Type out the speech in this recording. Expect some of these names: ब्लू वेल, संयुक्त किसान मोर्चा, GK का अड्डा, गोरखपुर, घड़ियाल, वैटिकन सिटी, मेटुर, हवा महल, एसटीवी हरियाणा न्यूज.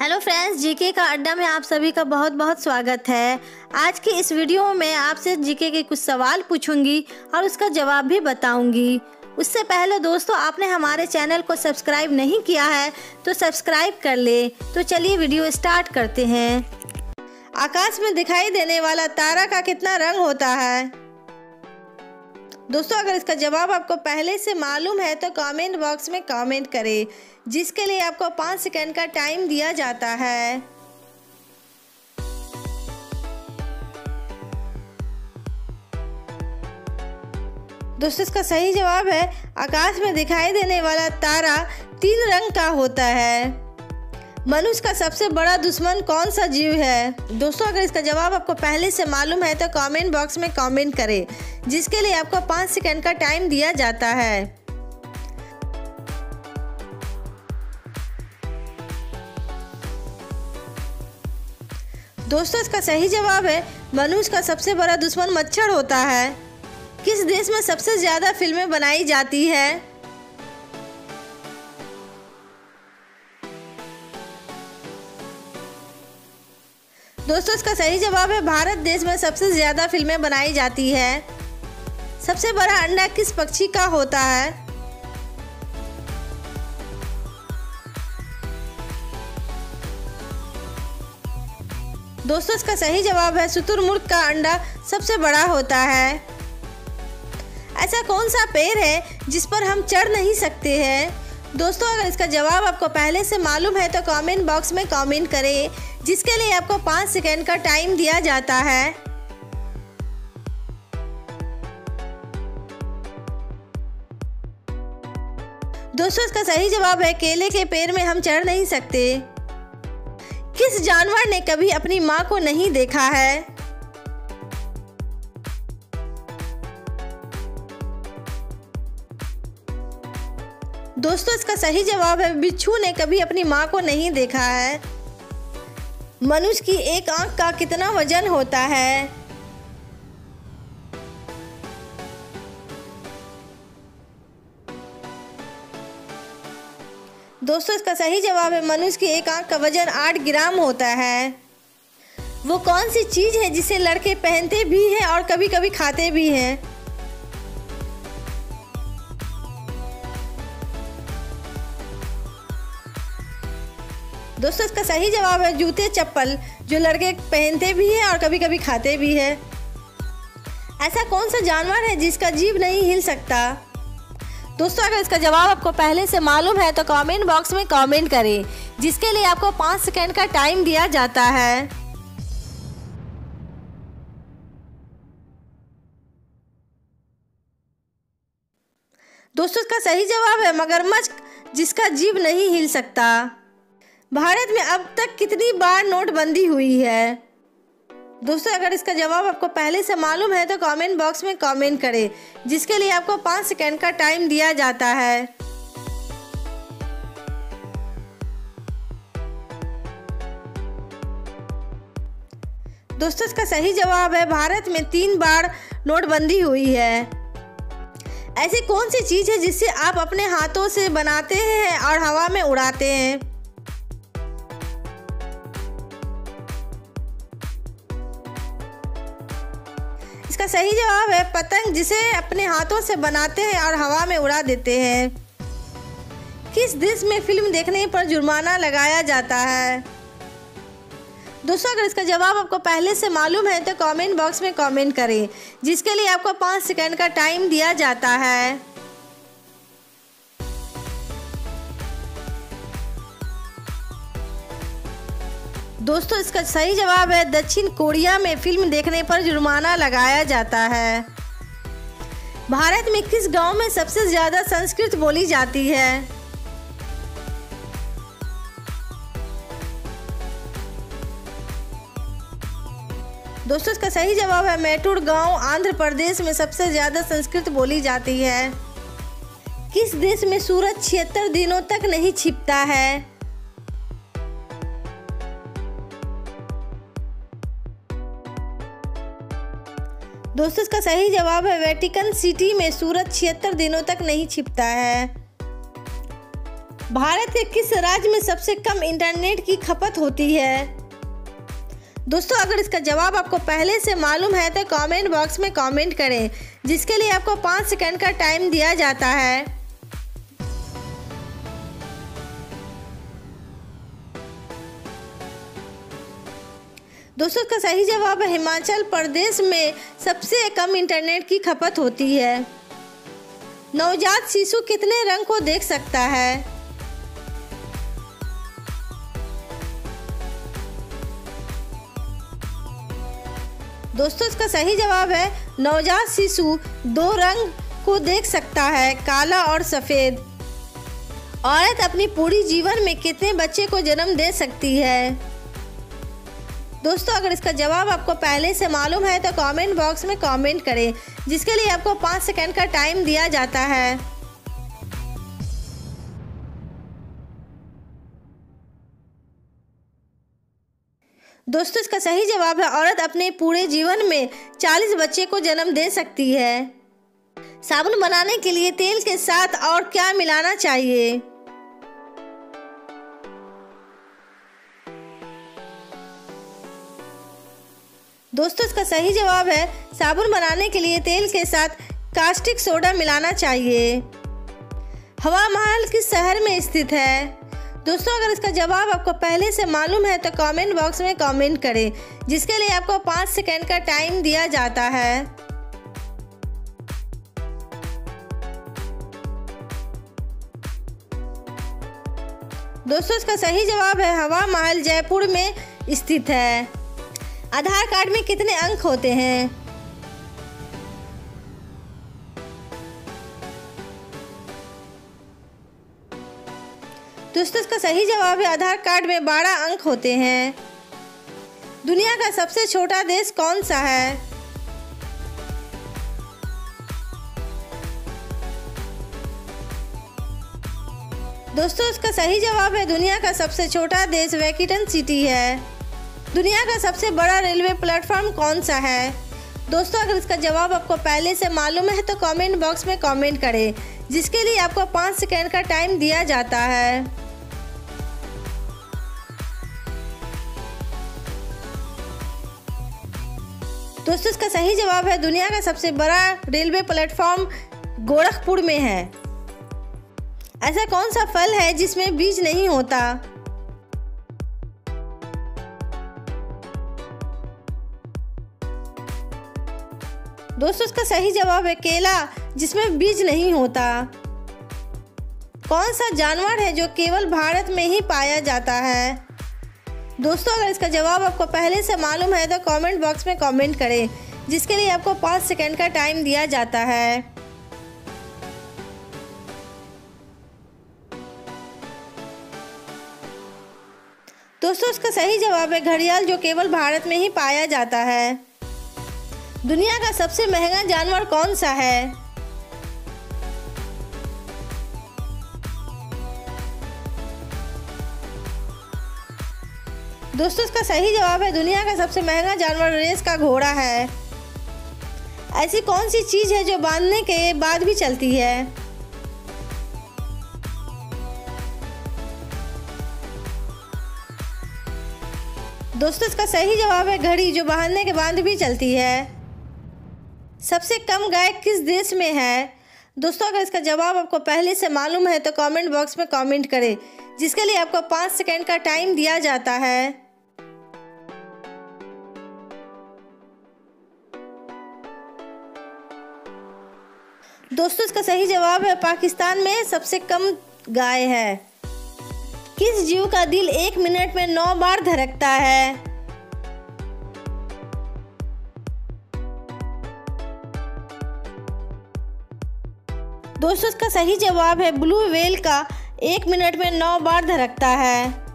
Hello friends, GK का अड्डा में आप सभी का बहुत बहुत स्वागत है। आज के इस वीडियो में आपसे जीके के कुछ सवाल पूछूंगी और उसका जवाब भी बताऊंगी। उससे पहले दोस्तों, आपने हमारे चैनल को सब्सक्राइब नहीं किया है तो सब्सक्राइब कर ले। तो चलिए वीडियो स्टार्ट करते हैं। आकाश में दिखाई देने वाला तारा का कितना रंग होता है? दोस्तों, अगर इसका जवाब आपको पहले से मालूम है तो कमेंट बॉक्स में कमेंट करें, जिसके लिए आपको 5 सेकंड का टाइम दिया जाता है। दोस्तों, इसका सही जवाब है आकाश में दिखाई देने वाला तारा 3 रंग का होता है। मनुष्य का सबसे बड़ा दुश्मन कौन सा जीव है? दोस्तों, अगर इसका जवाब आपको पहले से मालूम है तो कमेंट बॉक्स में कमेंट करें, जिसके लिए आपको 5 सेकंड का टाइम दिया जाता है। दोस्तों, इसका सही जवाब है मनुष्य का सबसे बड़ा दुश्मन मच्छर होता है। किस देश में सबसे ज्यादा फिल्में बनाई जाती है? दोस्तों, इसका सही जवाब है भारत देश में सबसे ज़्यादा फिल्में बनाई जाती है। सबसे बड़ा अंडा किस पक्षी का होता है? दोस्तों, इसका सही जवाब है शुतुरमुर्ग का अंडा सबसे बड़ा होता है। ऐसा कौन सा पेड़ है जिस पर हम चढ़ नहीं सकते हैं? दोस्तों, अगर इसका जवाब आपको पहले से मालूम है तो कमेंट बॉक्स में कमेंट करें, जिसके लिए आपको 5 सेकंड का टाइम दिया जाता है। दोस्तों, इसका सही जवाब है केले के पेड़ में हम चढ़ नहीं सकते। किस जानवर ने कभी अपनी मां को नहीं देखा है? दोस्तों, इसका सही जवाब है बिच्छू ने कभी अपनी मां को नहीं देखा है। मनुष्य की एक आंख का कितना वजन होता है? दोस्तों, इसका सही जवाब है मनुष्य की एक आंख का वजन 8 ग्राम होता है। वो कौन सी चीज है जिसे लड़के पहनते भी हैं और कभी कभी खाते भी हैं? दोस्तों, इसका सही जवाब है जूते चप्पल, जो लड़के पहनते भी हैं और कभी कभी खाते भी हैं। ऐसा कौन सा जानवर है जिसका जीभ नहीं हिल सकता? दोस्तों, अगर इसका जवाब आपको पहले से मालूम है तो कमेंट बॉक्स में कमेंट करें, जिसके लिए आपको 5 सेकंड का टाइम दिया जाता है। दोस्तों, इसका सही जवाब है मगरमच्छ, जिसका जीभ नहीं हिल सकता। भारत में अब तक कितनी बार नोटबंदी हुई है? दोस्तों, अगर इसका जवाब आपको पहले से मालूम है तो कमेंट बॉक्स में कमेंट करें, जिसके लिए आपको 5 सेकंड का टाइम दिया जाता है। दोस्तों, इसका सही जवाब है भारत में 3 बार नोटबंदी हुई है। ऐसी कौन सी चीज़ है जिसे आप अपने हाथों से बनाते हैं और हवा में उड़ाते हैं? इसका सही जवाब है पतंग, जिसे अपने हाथों से बनाते हैं और हवा में उड़ा देते हैं। किस देश में फिल्म देखने पर जुर्माना लगाया जाता है? दोस्तों, अगर इसका जवाब आपको पहले से मालूम है तो कमेंट बॉक्स में कमेंट करें, जिसके लिए आपको 5 सेकंड का टाइम दिया जाता है। दोस्तों, इसका सही जवाब है दक्षिण कोरिया में फिल्म देखने पर जुर्माना लगाया जाता है। भारत में किस गांव में सबसे ज्यादा संस्कृत बोली जाती है? दोस्तों, इसका सही जवाब है मेटुर गांव, आंध्र प्रदेश में सबसे ज्यादा संस्कृत बोली जाती है। किस देश में सूरज 76 दिनों तक नहीं छिपता है? दोस्तों, इसका सही जवाब है वैटिकन सिटी में सूरज 76 दिनों तक नहीं छिपता है। भारत के किस राज्य में सबसे कम इंटरनेट की खपत होती है? दोस्तों, अगर इसका जवाब आपको पहले से मालूम है तो कमेंट बॉक्स में कमेंट करें, जिसके लिए आपको 5 सेकंड का टाइम दिया जाता है। दोस्तों, इसका सही जवाब हिमाचल प्रदेश में सबसे कम इंटरनेट की खपत होती है। नवजात शिशु कितने रंग को देख सकता है? दोस्तों, इसका सही जवाब है नवजात शिशु 2 रंग को देख सकता है, काला और सफ़ेद। औरत अपनी पूरी जीवन में कितने बच्चे को जन्म दे सकती है? दोस्तों, अगर इसका जवाब आपको पहले से मालूम है तो कमेंट बॉक्स में कमेंट करें, जिसके लिए आपको 5 सेकंड का टाइम दिया जाता है। दोस्तों, इसका सही जवाब है औरत अपने पूरे जीवन में 40 बच्चे को जन्म दे सकती है। साबुन बनाने के लिए तेल के साथ और क्या मिलाना चाहिए? दोस्तों, इसका सही जवाब है साबुन बनाने के लिए तेल के साथ कास्टिक सोडा मिलाना चाहिए। हवा महल किस शहर में स्थित है? दोस्तों, अगर इसका जवाब आपको पहले से मालूम है तो कमेंट बॉक्स में कमेंट करें, जिसके लिए आपको 5 सेकंड का टाइम दिया जाता है। दोस्तों, इसका सही जवाब है हवा महल जयपुर में स्थित है। आधार कार्ड में कितने अंक होते हैं? दोस्तों, इसका सही जवाब है आधार कार्ड में 12 अंक होते हैं। दुनिया का सबसे छोटा देश कौन सा है? दोस्तों, इसका सही जवाब है दुनिया का सबसे छोटा देश वैटिकन सिटी है। दुनिया का सबसे बड़ा रेलवे प्लेटफॉर्म कौन सा है? दोस्तों, अगर इसका जवाब आपको पहले से मालूम है तो कमेंट बॉक्स में कमेंट करें, जिसके लिए आपको 5 सेकंड का टाइम दिया जाता है। दोस्तों, इसका सही जवाब है दुनिया का सबसे बड़ा रेलवे प्लेटफॉर्म गोरखपुर में है। ऐसा कौन सा फल है जिसमें बीज नहीं होता? दोस्तों, इसका सही जवाब है केला, जिसमें बीज नहीं होता। कौन सा जानवर है जो केवल भारत में ही पाया जाता है? दोस्तों, अगर इसका जवाब आपको पहले से मालूम है तो कमेंट बॉक्स में कमेंट करें, जिसके लिए आपको 5 सेकंड का टाइम दिया जाता है। दोस्तों, इसका सही जवाब है घड़ियाल, जो केवल भारत में ही पाया जाता है। दुनिया का सबसे महंगा जानवर कौन सा है? दोस्तों, इसका सही जवाब है दुनिया का सबसे महंगा जानवर रेस का घोड़ा है। ऐसी कौन सी चीज है जो बांधने के बाद भी चलती है? दोस्तों, इसका सही जवाब है घड़ी, जो बांधने के बाद भी चलती है। सबसे कम गाय किस देश में है? दोस्तों, अगर इसका जवाब आपको पहले से मालूम है तो कमेंट बॉक्स में कमेंट करें, जिसके लिए आपको 5 सेकंड का टाइम दिया जाता है। दोस्तों, इसका सही जवाब है पाकिस्तान में सबसे कम गाय है। किस जीव का दिल 1 मिनट में 9 बार धड़कता है? दोस्तों, इसका सही जवाब है ब्लू वेल का 1 मिनट में 9 बार धड़कता है।